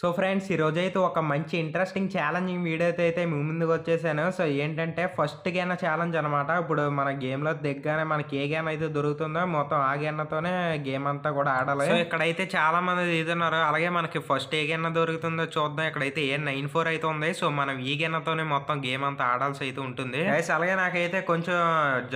So friends ఈరోజైతే ఒక మంచి ఇంట్రెస్టింగ్ ఛాలెంజింగ్ వీడియో అయితే మీ ముందుకు వచ్చేసాను. సో ఏంటంటే ఫస్ట్ గేన ఛాలెంజ్ అనమాట. ఇప్పుడు మన గేమ్లో దిగ్గానే మనకి ఏ గేమ్ అయితే దొరుకుతుందో మొత్తం ఆ గేమ్తోనే గేమ్ అంతా కూడా ఆడాలి. సో ఇక్కడైతే చాలా మంది ఇదన్నారు. అలాగే మనకి ఫస్ట్ ఏ గేమ్ దొరుకుతుందో చూద్దాం. ఇక్కడైతే ఏ 94 అయితే ఉంది. సో మనం ఈ గేమ్తోనే మొత్తం గేమ్ అంతా ఆడాల్సి అయితే ఉంటుంది. అలాగే నాకైతే కొంచెం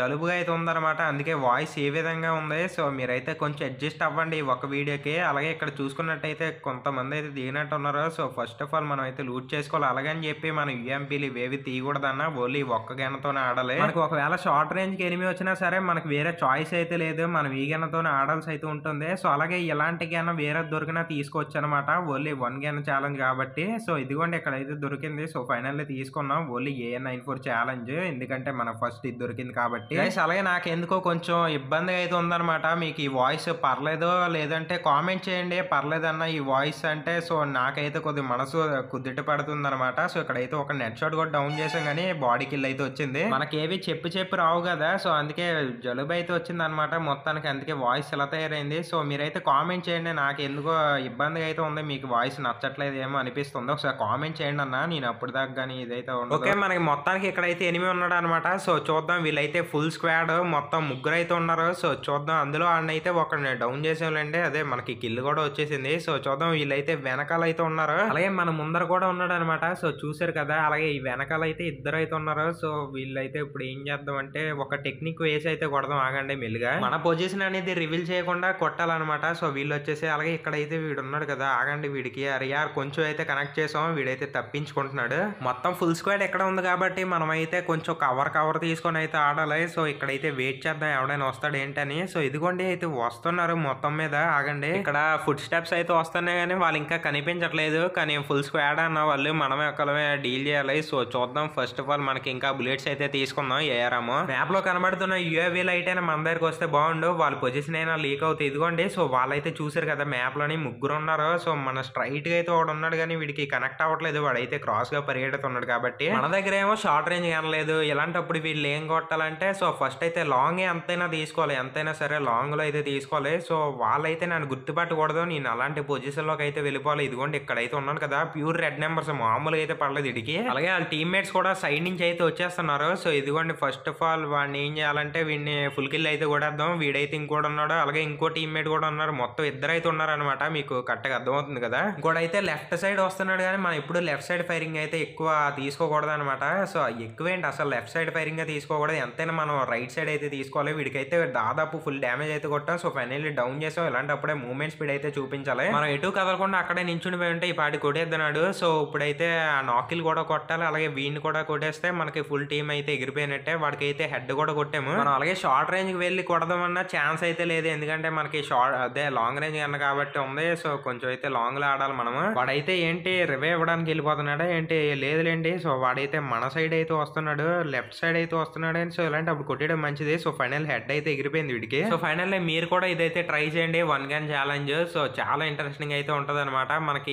జలుబుగా అయితే ఉందన్నమాట, అందుకే వాయిస్ ఏ విధంగా ఉంది సో మీరైతే కొంచెం అడ్జస్ట్ అవ్వండి ఒక వీడియోకి. అలాగే ఇక్కడ చూసుకున్నట్టయితే కొంతమంది అయితే దిగినట్టు ఉన్నారు. సో ఫస్ట్ ఆఫ్ ఆల్ మనం అయితే లూట్ చేసుకోవాలి. అలాగని చెప్పి మనం యుఎంపీలు ఇవేవి తీయకూడదన్నా, ఓన్లీ ఒక్క గేనతోనే ఆడాలి. మనకు ఒకవేళ షార్ట్ రేంజ్ ఎనిమి వచ్చినా సరే మనకు వేరే చాయిస్ అయితే లేదు, మనం ఈ గేనతోనే ఆడాల్సి అయితే ఉంటుంది. సో అలాగే ఇలాంటి గేన వేరే దొరికినా తీసుకోవచ్చు అనమాట, ఓన్లీ వన్ గేన ఛాలెంజ్ కాబట్టి. సో ఇదిగోండి ఇక్కడైతే దొరికింది. సో ఫైనల్లీ తీసుకున్నాం ఓన్లీ AN94 ఛాలెంజ్, ఎందుకంటే మన ఫస్ట్ ఇది దొరికింది కాబట్టి. అలాగే నాకు ఎందుకో కొంచెం ఇబ్బందిగా అయితే ఉందనమాట. మీకు ఈ వాయిస్ పర్లేదో లేదంటే కామెంట్ చేయండి, పర్లేదన్న ఈ వాయిస్ అంటే. సో నాకైతే కొద్దిగా మనసు కుదిట పడుతుంది అనమాట. సో ఇక్కడైతే ఒక నెట్ షాట్ కూడా డౌన్ చేసాం, కానీ బాడీ కిల్ అయితే వచ్చింది. మనకేవి చెప్పి రావు కదా, సో అందుకే జలుబు అయితే వచ్చింది అనమాట మొత్తానికి, అందుకే వాయిస్ ఇలా తయారైంది. సో మీరైతే కామెంట్ చేయండి, నాకు ఎందుకో ఇబ్బందిగా అయితే ఉంది, మీకు వాయిస్ నచ్చట్లేదు ఏమో అనిపిస్తుంది, ఒకసారి కామెంట్ చేయండి అన్న. నేను అప్పుడు దాకా కానీ ఇదైతే ఉండదు. ఓకే మనకి మొత్తానికి ఇక్కడైతే ఎనిమిది ఉన్నాడు అనమాట. సో చూద్దాం, వీళ్ళైతే ఫుల్ స్క్వాడ్ మొత్తం ముగ్గురు అయితే ఉన్నారు. సో చూద్దాం, అందులో అన్నైతే ఒక డౌన్ చేసాంలేండి, అదే మనకి కిల్ కూడా వచ్చేసింది. సో చూద్దాం, వీళ్ళైతే వెనకాల అయితే ఉన్నారు, అలాగే మన ముందర కూడా ఉన్నాడు అనమాట. సో చూసారు కదా, అలాగే ఈ వెనకాల అయితే ఇద్దరు అయితే ఉన్నారు. సో వీళ్ళైతే ఇప్పుడు ఏం చేద్దాం అంటే ఒక టెక్నిక్ వేసి అయితే కొడదాం. ఆగండి, మెల్లిగా మన పొజిషన్ అనేది రివీల్ చేయకుండా కొట్టాలన్నమాట. సో వీళ్ళు వచ్చేసి అలాగే ఇక్కడైతే వీడు ఉన్నాడు కదా, ఆగండి వీడికి అరియార్ కొంచెం అయితే కనెక్ట్ చేసాం, వీడైతే తప్పించుకుంటున్నాడు. మొత్తం ఫుల్ స్క్వాడ్ ఎక్కడ ఉంది కాబట్టి మనం అయితే కొంచెం కవర్ తీసుకొని అయితే ఆడాలి. సో ఇక్కడైతే వెయిట్ చేద్దాం, ఎవడైనా వస్తాడు ఏంటని. సో ఇదిగోండి అయితే వస్తున్నారు మొత్తం మీద. ఆగండి, ఇక్కడ ఫుట్ స్టెప్స్ అయితే వస్తున్నాయి, కానీ వాళ్ళు ఇంకా కనిపించట్లేదు, కానీ ఫుల్ స్క్వాడ్ అన్న వాళ్ళు మనమే ఒకళ్ళమే డీల్ చేయాలి. సో చూద్దాం, ఫస్ట్ ఆఫ్ ఆల్ మనకి ఇంకా బుల్లెట్స్ అయితే తీసుకుందాం. ఏఆర్ఎమ్ మ్యాప్ లో కనబడుతున్న UAV లైట్ అయినా మన దగ్గరికి వస్తే బాగుండు, వాళ్ళ పొజిషన్ అయినా లీక్ అవుతుంది. ఇదిగోండి, సో వాళ్ళైతే చూసారు కదా మ్యాప్ లోని ముగ్గురు ఉన్నారు. సో మన స్ట్రైట్ గా అయితే వాడు ఉన్నాడు, కానీ వీడికి కనెక్ట్ అవ్వట్లేదు, వాడైతే క్రాస్ గా పరిగెడుతున్నాడు కాబట్టి. మన దగ్గర ఏమో షార్ట్ రేంజ్ కానలేదు, ఇలాంటప్పుడు వీళ్ళు ఏం కొట్టాలంటే సో ఫస్ట్ అయితే లాంగ్ ఎంతైనా తీసుకోవాలి, ఎంతైనా సరే లాంగ్ లో అయితే తీసుకోవాలి. సో వాళ్ళైతే నన్ను గుర్తుపట్టకూడదు, నేను అలాంటి పొజిషన్ లోకి అయితే వెళ్ళిపోవాలి. ఇదిగోండి ఇక్కడైతే ఉన్నాను కదా, ప్యూర్ రెడ్ నెంబర్స్ మామూలుగా అయితే పడలేదు ఇడికి. అలాగే వాళ్ళ టీమ్మేట్స్ కూడా సైడ్ నుంచి అయితే వచ్చేస్తున్నారు. సో ఇదిగోండి, ఫస్ట్ ఆఫ్ ఆల్ వాడిని ఏం చేయాలంటే వీడిని ఫుల్ కిల్ అయితే కొడేద్దాం. వీడైతే ఇంకోటి ఉన్నాడు, అలాగే ఇంకో టీమ్మేట్ కూడా ఉన్నారు, మొత్తం ఇద్దరు అయితే ఉన్నారు అనమాట. మీకు కరెక్ట్గా అర్థమవుతుంది కదా. ఇంకోటైతే లెఫ్ట్ సైడ్ వస్తున్నాడు, కానీ మనం ఇప్పుడు లెఫ్ట్ సైడ్ ఫైరింగ్ అయితే ఎక్కువ తీసుకోకూడదు అనమాట. సో ఎక్కువేంటి అసలు లెఫ్ట్ సైడ్ ఫైరింగ్ తీసుకోకూడదు, ఎంతైనా మనం రైట్ సైడ్ అయితే తీసుకోవాలి. వీడికైతే దాదాపు ఫుల్ డ్యామేజ్ అయితే కొట్టాం. సో ఫైనల్లీ డౌన్ చేసాం. ఇలాంటప్పుడే మూవ్మెంట్ స్పీడ్ అయితే చూపించాలి, మనం ఎటు కదలకుండా అక్కడే నించుని ఉంటే ఈ పాటి కొట్టేద్దన్నాడు. సో ఇప్పుడైతే ఆ నాకిల్ కూడా కొట్టాలి, అలాగే వీడిని కూడా కొట్టేస్తే మనకి ఫుల్ టీమ్ అయితే ఎగిరిపోయినట్టే. వాడికి అయితే హెడ్ కూడా కొట్టాము మనం. అలాగే షార్ట్ రేంజ్కి వెళ్ళి కొడదామన్న ఛాన్స్ అయితే లేదు, ఎందుకంటే మనకి అదే లాంగ్ రేంజ్ అన్న కాబట్టి ఉంది. సో కొంచెం అయితే లాంగ్ లో ఆడాలి మనము. వాడైతే ఏంటి రివే ఇవ్వడానికి వెళ్ళిపోతున్నాడా ఏంటి? లేదులేండి. సో వాడైతే మన సైడ్ అయితే వస్తున్నాడు, లెఫ్ట్ సైడ్ అయితే వస్తున్నాడు. సో ఇలాంటి అప్పుడు కొట్టడం మంచిది. సో ఫైనల్ హెడ్ అయితే ఎగిరిపోయింది వీడికి. సో ఫైనల్ మీరు కూడా ఇదైతే ట్రై చేయండి, వన్ గన్ ఛాలెంజ్. సో చాలా ఇంట్రెస్టింగ్ అయితే ఉంటుంది అనమాట. మనకి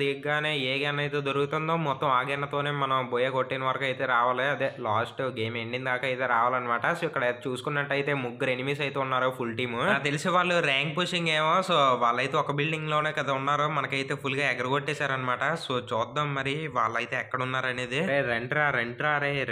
దిగ్గానే ఏ గేమ్ అయితే దొరుకుతుందో మొత్తం ఆ గేమ్తోనే మనం బొయ్య కొట్టిన వరకు అయితే రావాలి, అదే లాస్ట్ గేమ్ ఎండింగ్ దాకా అయితే రావాలన్నమాట. సో ఇక్కడ చూసుకున్నట్టయితే ముగ్గురు ఎనిమీస్ అయితే ఉన్నారు ఫుల్ టీమ్. తెలిసి వాళ్ళు ర్యాంక్ పుషింగ్ ఏమో, సో వాళ్ళైతే ఒక బిల్డింగ్ లోనే కదా ఉన్నారు, మనకైతే ఫుల్ గా ఎగరగొట్టేశారనమాట. సో చూద్దాం మరి వాళ్ళైతే ఎక్కడ ఉన్నారు అనేది.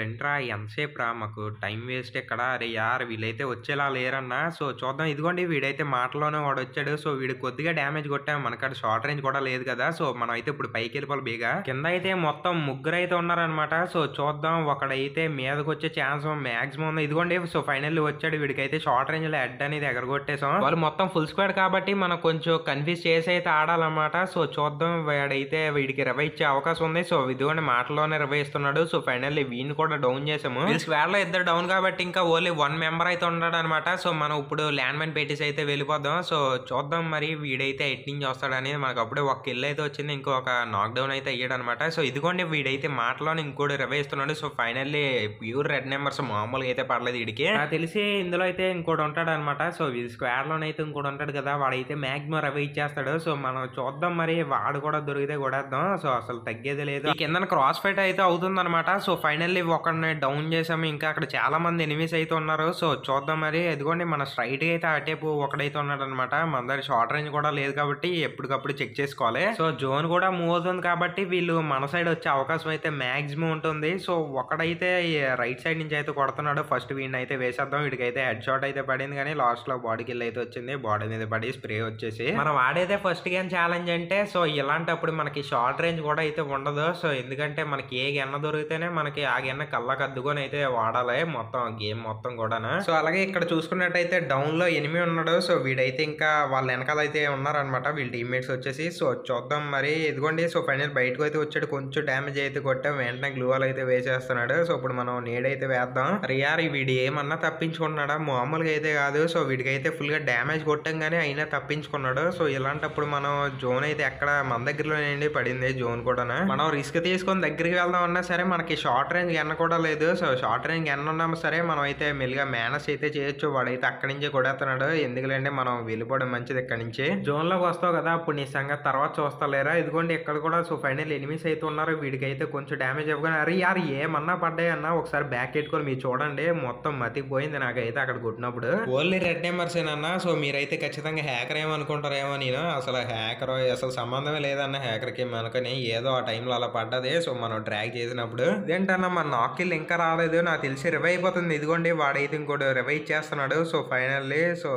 రెంట్రా ఎంతసేపు రా, మాకు టైం వేస్ట్ ఇక్కడ. అరే యార్ వీళ్ళైతే వచ్చేలా లేరన్నా. సో చూద్దాం, ఇదిగోండి వీడైతే మాటలోనే వాడు వచ్చాడు. సో వీడు కొద్దిగా డ్యామేజ్ కొట్టాం, మనకడ షార్ట్ రేంజ్ కూడా లేదు కదా. సో మనం అయితే ఇప్పుడు పైకి వెళ్ళిపోవాలి బేగా. కింద అయితే మొత్తం ముగ్గురు అయితే ఉన్నారనమాట. సో చూద్దాం, ఒకడైతే మీదకి వచ్చే ఛాన్స్ మాక్సిమం. ఇదిగోండి సో ఫైనల్లీ వచ్చాడు, వీడికైతే షార్ట్ రేంజ్ లో హెడ్ అనేది ఎగరగొట్టేసాం. వాళ్ళు మొత్తం ఫుల్ స్క్వాడ్ కాబట్టి మనం కొంచెం కన్ఫ్యూజ్ చేసి అయితే ఆడాలన్నమాట. సో చూద్దాం, వాడైతే వీడికి రివై ఇచ్చే అవకాశం ఉంది. సో ఇదిగోండి మాటలోనే రివై ఇస్తున్నాడు. సో ఫైనల్లీ వీడిని కూడా డౌన్ చేసాము. స్క్వాడ్ లో ఇద్దరు డౌన్ కాబట్టి ఇంకా ఓన్లీ వన్ మెంబర్ అయితే ఉన్నాడు అనమాట. సో మనం ఇప్పుడు ల్యాండ్ మైన్ పెట్టేసి అయితే వెళ్ళిపోదాం. సో చూద్దాం మరి వీడైతే ఎట్టింగ్ వస్తాడని మనకు అప్పుడే ఒక కిల్ అయితే వచ్చింది, ఇంకొక నాక్డౌన్ అయితే అయ్యాడనమాట. సో ఇదిగోండి వీడైతే మాటలో ఇంకోటి రవే ఇస్తున్నాడు. So finally pure red numbers మామూలుగా అయితే పడలేదు వీడికి. నాకు తెలిసి ఇందులో అయితే ఇంకోటి ఉంటాడు అనమాట. సో ఈ స్క్వేర్లోనైతే ఇంకోటి ఉంటాడు కదా, వాడైతే మ్యాక్సిమం రవే ఇచ్చేస్తాడు. సో మనం చూద్దాం మరి వాడు కూడా దొరికితే కొడేద్దాం. సో అసలు తగ్గేది లేదు. ఈ కింద క్రాస్ ఫైట్ అయితే అవుతుందనమాట. సో ఫైనల్లీ ఒకరిని డౌన్ చేసాము. ఇంకా అక్కడ చాలా మంది ఎనిమీస్ అయితే ఉన్నారు. సో చూద్దాం మరి. ఎదుగుండి మన స్ట్రైట్ అయితే అటేపు ఒకడైతే ఉన్నాడు అనమాట. మన దగ్గర షార్ట్ రేంజ్ కూడా లేదు కాబట్టి ఎప్పటికప్పుడు చెక్ చేసుకోవాలి. సో జోన్ కూడా మూవ్ అవుతుంది కాబట్టి వీళ్ళు మన సైడ్ వచ్చే అవకాశం అయితే మాక్సిమం ఉంటుంది. సో ఒకడైతే రైట్ సైడ్ నుంచి అయితే కొడుతున్నాడు. ఫస్ట్ వీడిని అయితే వేసేద్దాం. వీడికైతే హెడ్ షాట్ అయితే పడింది కానీ లాస్ట్ లో బాడీ కిల్ అయితే వచ్చింది. బాడీ మీద పడి స్ప్రే వచ్చేసి మనం ఆడైతే ఫస్ట్ గేమ్ ఛాలెంజ్ అంటే సో ఇలాంటప్పుడు మనకి షార్ట్ రేంజ్ కూడా అయితే ఉండదు. సో ఎందుకంటే మనకి ఏ గెన్న దొరికితేనే మనకి ఆ గెన్న కళ్ళకు అద్దుకొని అయితే వాడాలి మొత్తం గేమ్ మొత్తం కూడా. సో అలాగే ఇక్కడ చూసుకున్నట్టయితే డౌన్ లో ఎనిమి ఉన్నాడు. సో వీడైతే ఇంకా వాళ్ళ వెనకాల అయితే ఉన్నారనమాట వీళ్ళ టీమ్మేట్స్ వచ్చేసి. సో చూద్దాం మరి. ఇదిగోండి సో ఫైనల్ బయటకు అయితే వచ్చాడు. కొంచెం డ్యామేజ్ అయితే కొట్టాం, వెంటనే గ్లూవాల్ అయితే వేసేస్తున్నాడు. సో ఇప్పుడు మనం నేడైతే వేద్దాం. రియారీ వీడి ఏమన్నా తప్పించుకున్నాడా? మామూలుగా అయితే కాదు. సో వీడికైతే ఫుల్ గా డ్యామేజ్ కొట్టం కానీ అయినా తప్పించుకున్నాడు. సో ఇలాంటప్పుడు మనం జోన్ అయితే ఎక్కడ మన దగ్గరలోనే పడింది జోన్ కూడా. మనం రిస్క్ తీసుకొని దగ్గరికి వెళ్దాం అన్నా సరే మనకి షార్ట్ రేంజ్ గన్న కూడా లేదు. సో షార్ట్ రేంజ్ గన్న ఉన్నాము సరే మనం అయితే మెల్లిగా మేనేజ్ అయితే చేయొచ్చు. వాడైతే అక్కడి నుంచే కొడేస్తున్నాడు. ఎందుకంటే మనం వెళ్ళిపోవడం మంచిది ఇక్కడి నుంచి. జోన్ లోకి వస్తావు కదా అప్పుడు నీ సంగతి తర్వాత చూస్తా లేరా. ఇదిగోండి ఇక్కడ కూడా సో ఫైనల్ ఎనిమిస్ అయితే ఉన్నారు. వీడికైతే కొంచెం డ్యామేజ్ ఇవ్వగానే అరే యార్ ఏమన్నా పడ్డాయన్నా ఒకసారి బ్యాక్ పెట్టుకొని మీరు చూడండి మొత్తం మతిపోయింది నాకైతే అక్కడ కొట్టినప్పుడు. ఓన్లీ రెడ్ నెంబర్స్ ఏనన్నా. సో మీరైతే ఖచ్చితంగా హ్యాకర్ ఏమనుకుంటారేమో. నేను అసలు హ్యాకర్ అసలు సంబంధమే లేదన్న హ్యాకర్ కి మనకని. ఏదో ఆ టైంలో అలా పడ్డది. సో మనం డ్రాగ్ చేసినప్పుడు ఇదేంటన్నా మన నాకిల్ ఇంకా రాలేదు. నాకు తెలిసి రివై అయిపోతుంది. ఇదిగోండి వాడైతే ఇంకోటి రివై చేస్తున్నాడు. సో ఫైనల్లీ సో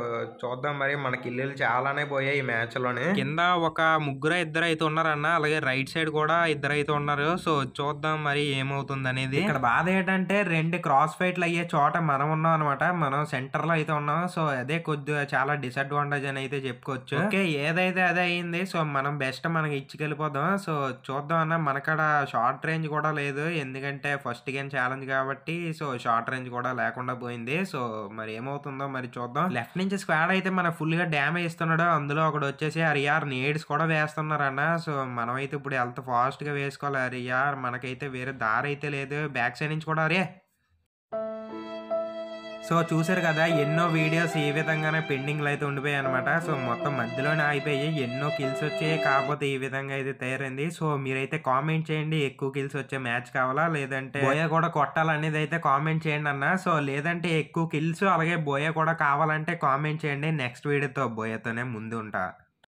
చూద్దాం మరి. మన కిల్లు చాలానే పోయాయి ఈ మ్యాచ్ లోనే. కింద ఒక ముగ్గురు ఇద్దరు అయితే ఉన్నారన్న. అలాగే రైట్ సైడ్ కూడా ఇద్దరు అయితే ఉన్నారు. సో చూద్దాం మరి ఏమవుతుంది అనేది. ఇక్కడ బాధ ఏంటంటే రెండు క్రాస్ ఫైట్లు అయ్యే చోట మనం ఉన్నాం అనమాట. మనం సెంటర్ లో అయితే ఉన్నాం. సో అదే కొద్దిగా చాలా డిసడ్వాంటేజ్ అని అయితే చెప్పుకోవచ్చు. ఓకే ఏదైతే అదే అయింది. సో మనం బెస్ట్ మనకి ఇచ్చుకెళ్ళిపోదాం. సో చూద్దాం అన్న. మనకడ షార్ట్ రేంజ్ కూడా లేదు ఎందుకంటే ఫస్ట్ గేమ్ ఛాలెంజ్ కాబట్టి. సో షార్ట్ రేంజ్ కూడా లేకుండా పోయింది. సో మరి ఏమవుతుందో మరి చూద్దాం. లెఫ్ట్ నుంచి స్క్వాడ్ అయితే మన ఫుల్ గా డ్యామేజ్ ఇస్తున్నాడు. అందులో ఒకటి వచ్చేసి అరియార్ నేడ్స్ కూడా వేస్తున్నారన్న. సో మనమైతే ఇప్పుడు ఎంత ఫాస్ట్ గా వేసుకోవాలి. అరియార్ మనకైతే వేరే దారి అయితే లేదు. బ్యాక్ సైడ్ నుంచి కూడా అరే. సో చూసారు కదా ఎన్నో వీడియోస్ ఈ విధంగానే పెండింగ్లు అయితే ఉండిపోయాయి అనమాట. సో మొత్తం మధ్యలోనే ఆగిపోయి ఎన్నో కిల్స్ వచ్చాయి. కాకపోతే ఈ విధంగా అయితే తయారైంది. సో మీరైతే కామెంట్ చేయండి ఎక్కువ కిల్స్ వచ్చే మ్యాచ్ కావాలా లేదంటే బోయా కూడా కొట్టాలనేది అయితే కామెంట్ చేయండి అన్న. సో లేదంటే ఎక్కువ కిల్స్ అలాగే బోయా కూడా కావాలంటే కామెంట్ చేయండి. నెక్స్ట్ వీడియోతో బోయాతోనే ముందు ఉంటా.